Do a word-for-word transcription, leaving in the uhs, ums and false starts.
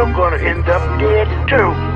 I'm gonna end up dead too.